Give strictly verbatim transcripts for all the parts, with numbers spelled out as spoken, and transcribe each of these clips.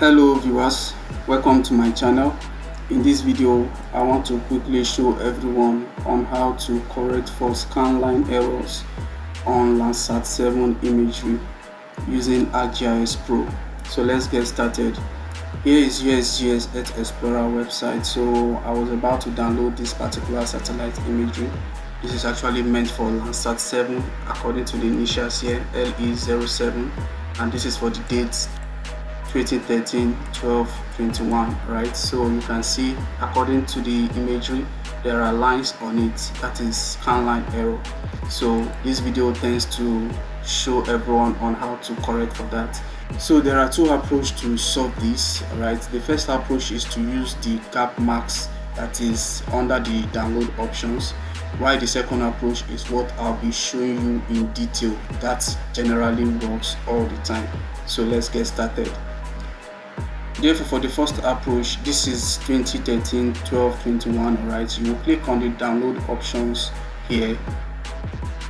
Hello viewers, welcome to my channel. In this video I want to quickly show everyone on how to correct for scanline errors on Landsat seven imagery using ArcGIS Pro. So let's get started. Here is U S G S Earth Explorer website. So I was about to download this particular satellite imagery. This is actually meant for Landsat seven according to the initials here, L E zero seven, and this is for the dates twenty thirteen, twelve, twenty-one, right? So you can see according to the imagery there are lines on it, that is scanline error. So this video tends to show everyone on how to correct for that. So there are two approaches to solve this, right? The first approach is to use the gap marks that is under the download options, while the second approach is what I'll be showing you in detail. That generally works all the time. So let's get started. Therefore, for the first approach, this is twenty thirteen, twelve, twenty-one, right? You will click on the download options here,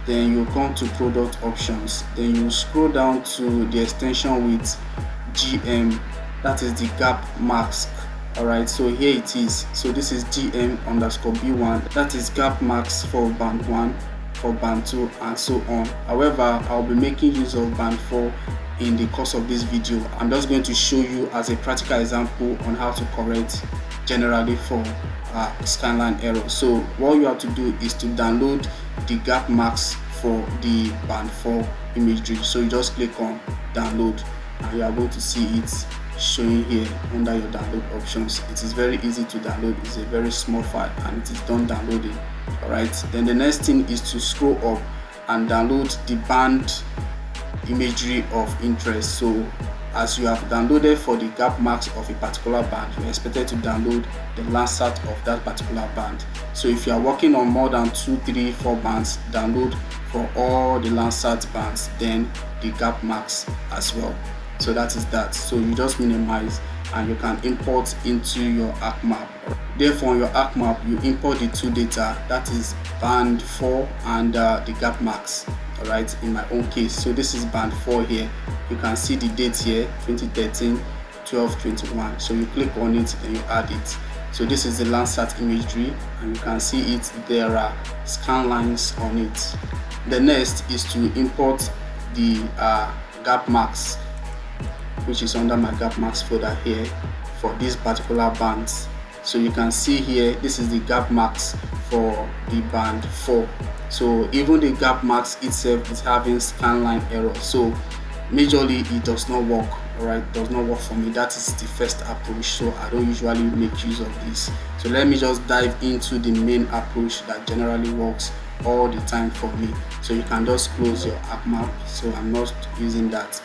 then you come to product options, then you scroll down to the extension with G M, that is the gap mask. Alright, so here it is. So this is G M underscore B one, that is gap marks for band one, for band two, and so on. However, I'll be making use of band four in the course of this video. I'm just going to show you as a practical example on how to correct generally for uh, scanline error. So what you have to do is to download the gap marks for the band four imagery. So you just click on download and you are going to see it showing here under your download options. It is very easy to download. It's a very small file and it is done downloading. All right, then the next thing is to scroll up and download the band imagery of interest. So as you have downloaded for the gap marks of a particular band, you're expected to download the Landsat of that particular band. So if you are working on more than two, three, four bands, download for all the Landsat bands, then the gap marks as well. So that is that. So you just minimize and you can import into your ArcMap. Therefore, on your ArcMap, you import the two data, that is band four and uh, the gap marks. All right, in my own case, so this is band four here. You can see the date here, twenty thirteen, twelve, twenty-one. So you click on it and you add it. So this is the Landsat imagery and you can see it, there are scan lines on it. The next is to import the uh, gap marks, which is under my gap marks folder here for these particular bands. So you can see here, this is the gap marks for the band four. So even the gap marks itself is having scanline error. So majorly it does not work, alright, does not work for me. That is the first approach. So I don't usually make use of this. So let me just dive into the main approach that generally works all the time for me. So you can just close your app map. So I'm not using that.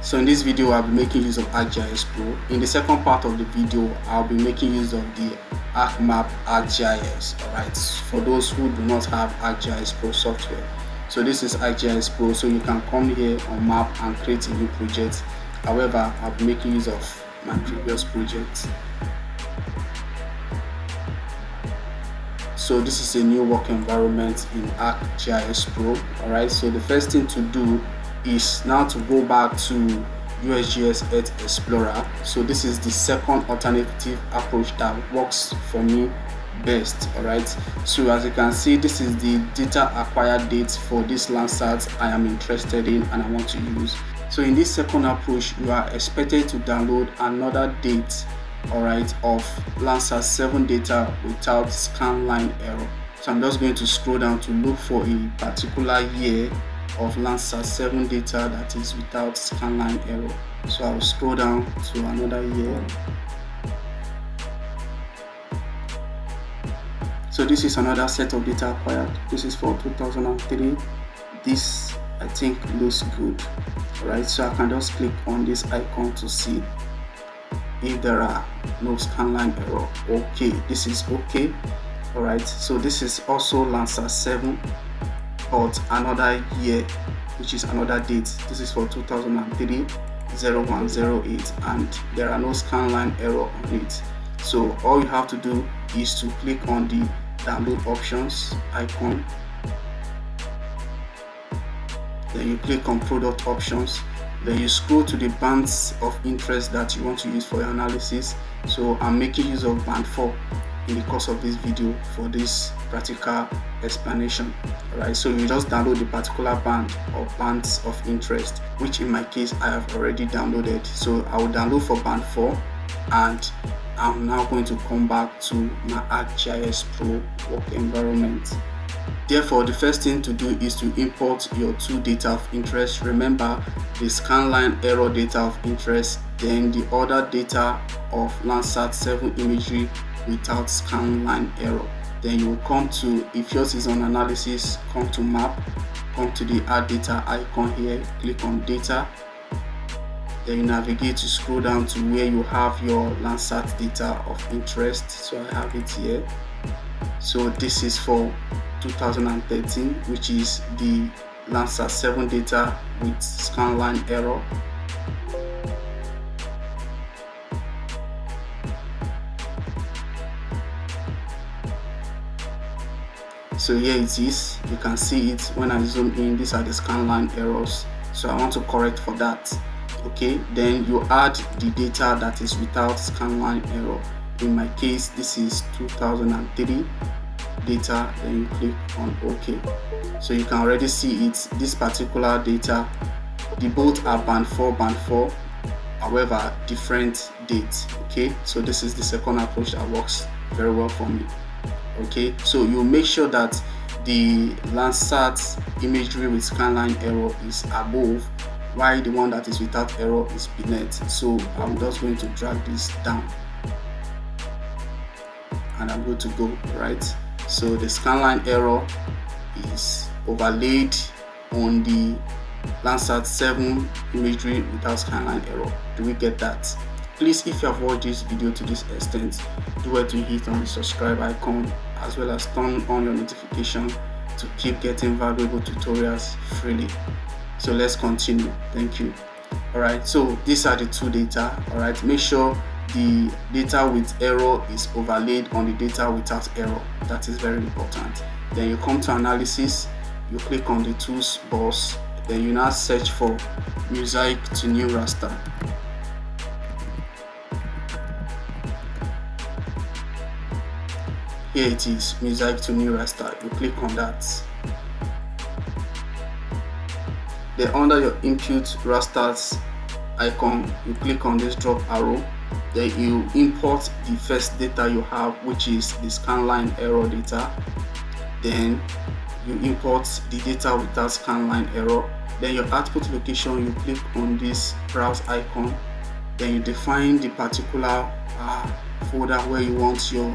So in this video, I'll be making use of ArcGIS Pro. In the second part of the video, I'll be making use of the ArcMap ArcGIS, alright, for those who do not have ArcGIS Pro software. So this is ArcGIS Pro, so you can come here on map and create a new project. However, I'll be making use of my previous project. So this is a new work environment in ArcGIS Pro, alright. So the first thing to do is now to go back to U S G S Earth Explorer. So this is the second alternative approach that works for me best, alright. So as you can see, this is the data acquired dates for this Landsat I am interested in and I want to use. So in this second approach, you are expected to download another date, alright, of Landsat seven data without scanline error. So I'm just going to scroll down to look for a particular year of Landsat seven data that is without scanline error. So I'll scroll down to another year. So this is another set of data acquired. This is for two thousand three. This I think looks good. Alright, so I can just click on this icon to see if there are no scanline error. Okay, this is okay. Alright, so this is also Landsat seven. But another year, which is another date. This is for two thousand three, oh one oh eight, and there are no scanline error on it. So all you have to do is to click on the download options icon, then you click on product options, Then you scroll to the bands of interest that you want to use for your analysis. So I'm making use of band four in the course of this video for this practical explanation. Alright, so you just download the particular band or bands of interest, which in my case I have already downloaded. So I will download for band four, and I'm now going to come back to my ArcGIS Pro work environment. Therefore, the first thing to do is to import your two data of interest. Remember, the SCANLINE error data of interest, then the other data of Landsat seven imagery without SCANLINE error. Then you will come to, if yours is on analysis, come to map, come to the add data icon here, click on data, then you navigate to scroll down to where you have your Landsat data of interest. So I have it here. So this is for two thousand thirteen, which is the Landsat seven data with SCANLINE error. So here it is, you can see it. When I zoom in, these are the SCANLINE errors, so I want to correct for that. Okay, then you add the data that is without SCANLINE error. In my case, this is two thousand three data, then you click on OK. So you can already see it, this particular data, the both are band four band four, however different dates. Okay, so this is the second approach that works very well for me. Okay, so you make sure that the Landsat imagery with SCANLINE error is above, while the one that is without error is beneath. So I'm just going to drag this down and I'm going to go right. So the SCANLINE error is overlaid on the Landsat seven imagery without SCANLINE error. Do we get that? Please, if you have watched this video to this extent, do well to hit on the subscribe icon, as well as turn on your notification to keep getting valuable tutorials freely. So let's continue. Thank you. Alright, so these are the two data. Alright, make sure the data with error is overlaid on the data without error. That is very important. Then you come to analysis, you click on the tools box, then you now search for mosaic to new raster. Here it is, mosaic to new raster. You click on that. Then under your input rasters icon, you click on this drop arrow. Then you import the first data you have, which is the SCANLINE error data. Then you import the data without SCANLINE error. Then your output location, you click on this browse icon. Then you define the particular uh, folder where you want your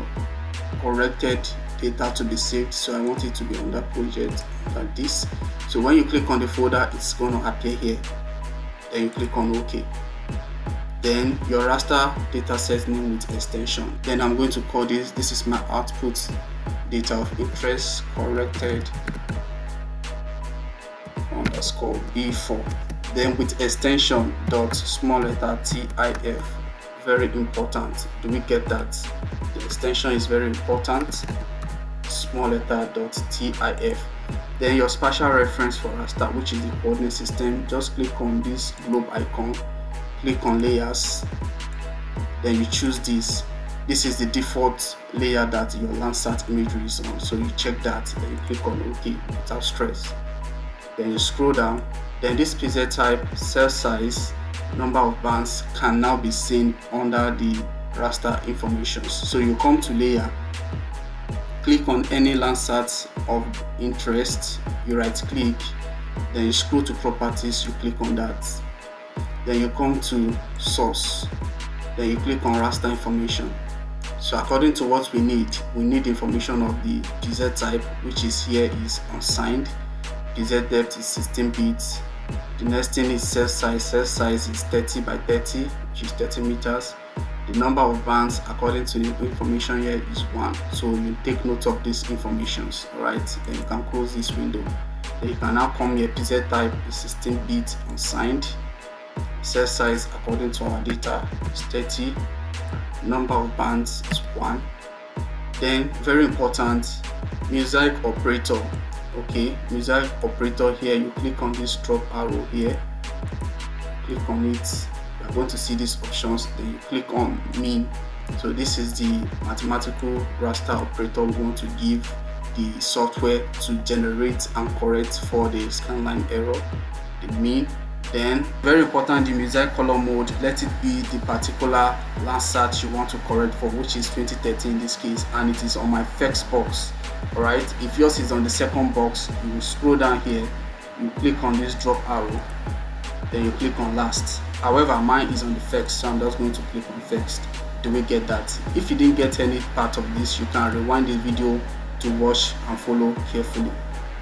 corrected data to be saved. So I want it to be under project like this. So when you click on the folder, it's going to appear here. Then you click on OK. Then your raster data set name with extension. Then I'm going to call this, this is my output data of interest corrected underscore B four. Then with extension dot small letter T I F. Very important. Do we get that? The extension is very important. Small letter dot T I F. Then your spatial reference for raster, which is the coordinate system. Just click on this globe icon. Click on layers, then you choose this. This is the default layer that your Landsat imagery is on, so you check that. Then you click on OK without stress. Then you scroll down. Then this pixel type, cell size, number of bands can now be seen under the raster information. So you come to layer, click on any Landsat of interest, you right click, then you scroll to properties, you click on that. Then you come to source, then you click on raster information. So according to what we need, we need information of the pixel type, which is here is unsigned. Pixel depth is sixteen bits. The next thing is cell size. Cell size is thirty by thirty, which is thirty meters. The number of bands according to the information here is one. So you take note of these informations. Alright, then you can close this window. Then you can now come here, pixel type is sixteen bits unsigned. Cell size according to our data is thirty, number of bands is one. Then very important, mosaic operator. Okay, mosaic operator here, you click on this drop arrow here, click on it, you're going to see these options. Then you click on mean. So this is the mathematical raster operator we're going to give the software to generate and correct for the scanline error, the mean. Then very important, the mosaic color mode, let it be the particular Landsat you want to correct for, which is twenty thirteen in this case, and it is on my first box. All right, if yours is on the second box, you will scroll down here, you click on this drop arrow, then you click on last. However, mine is on the first, so I'm just going to click on first. Do we get that? If you didn't get any part of this, you can rewind the video to watch and follow carefully.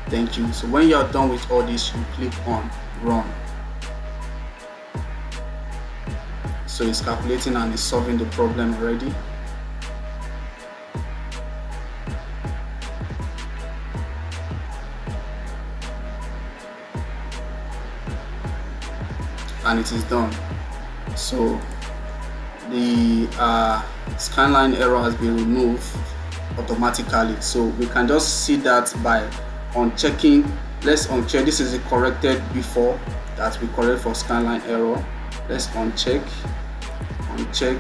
Thank you. So when you are done with all this, you click on run. So it's calculating and it's solving the problem already. And it is done. So the uh, scanline error has been removed automatically. So we can just see that by unchecking. Let's uncheck. This is the corrected before that we correct for scanline error. Let's uncheck. Check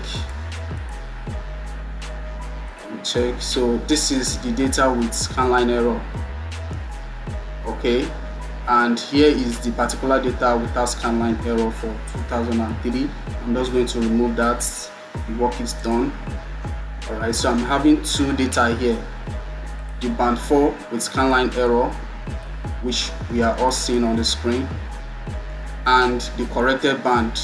and check. So this is the data with scanline error. Okay, and here is the particular data without scanline error for two thousand three. I'm just going to remove that. The work is done. All right, so I'm having two data here, the band four with scanline error, which we are all seeing on the screen, and the corrected band.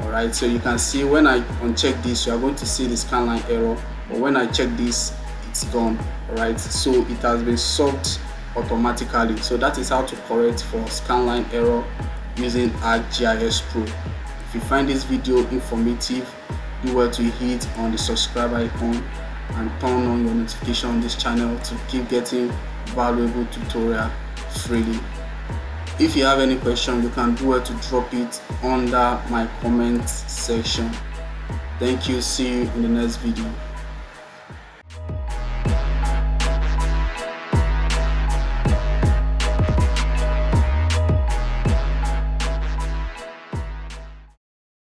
Alright, so you can see when I uncheck this, you are going to see the scanline error, but when I check this, it's gone. Alright, so it has been solved automatically. So that is how to correct for scanline error using ArcGIS Pro. If you find this video informative, do well to hit on the subscribe icon and turn on your notification on this channel to keep getting valuable tutorial freely. If you have any question, you can do well to drop it under my comment section. Thank you. See you in the next video.